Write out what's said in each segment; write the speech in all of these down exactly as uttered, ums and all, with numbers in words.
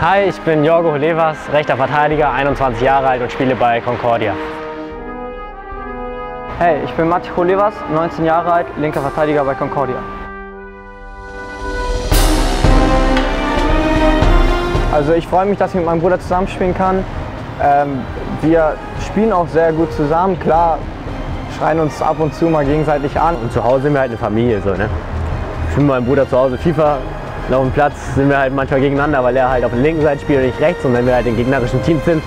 Hi, ich bin Jorgo Cholevas, rechter Verteidiger, einundzwanzig Jahre alt und spiele bei Concordia. Hey, ich bin Matti Cholevas, neunzehn Jahre alt, linker Verteidiger bei Concordia. Also ich freue mich, dass ich mit meinem Bruder zusammenspielen kann. Ähm, wir spielen auch sehr gut zusammen, klar, schreien uns ab und zu mal gegenseitig an. Und zu Hause sind wir halt eine Familie, so, ne? Ich bin mit meinem Bruder zu Hause FIFA. Und auf dem Platz sind wir halt manchmal gegeneinander, weil er halt auf der linken Seite spielt und ich rechts. Und wenn wir halt in gegnerischen Teams sind,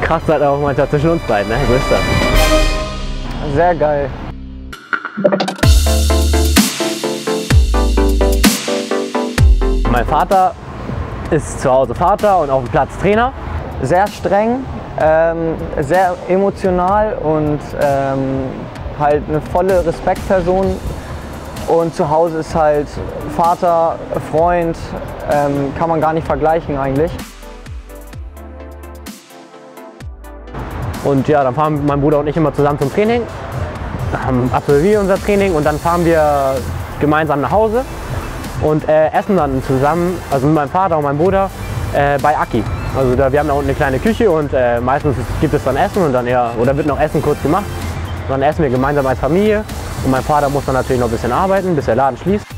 kracht es halt auch manchmal zwischen uns beiden. Ne? So ist das. Sehr geil. Mein Vater ist zu Hause Vater und auf dem Platz Trainer. Sehr streng, ähm, sehr emotional und ähm, halt eine volle Respektsperson. Und zu Hause ist halt Vater, Freund, ähm, kann man gar nicht vergleichen eigentlich. Und ja, dann fahren mein Bruder und ich immer zusammen zum Training, ähm, absolvieren unser Training und dann fahren wir gemeinsam nach Hause und äh, essen dann zusammen, also mit meinem Vater und meinem Bruder, äh, bei Aki. Also da, wir haben da unten eine kleine Küche und äh, meistens gibt es dann Essen und dann eher, oder wird noch Essen kurz gemacht. Dann essen wir gemeinsam als Familie. Und mein Vater muss dann natürlich noch ein bisschen arbeiten, bis der Laden schließt.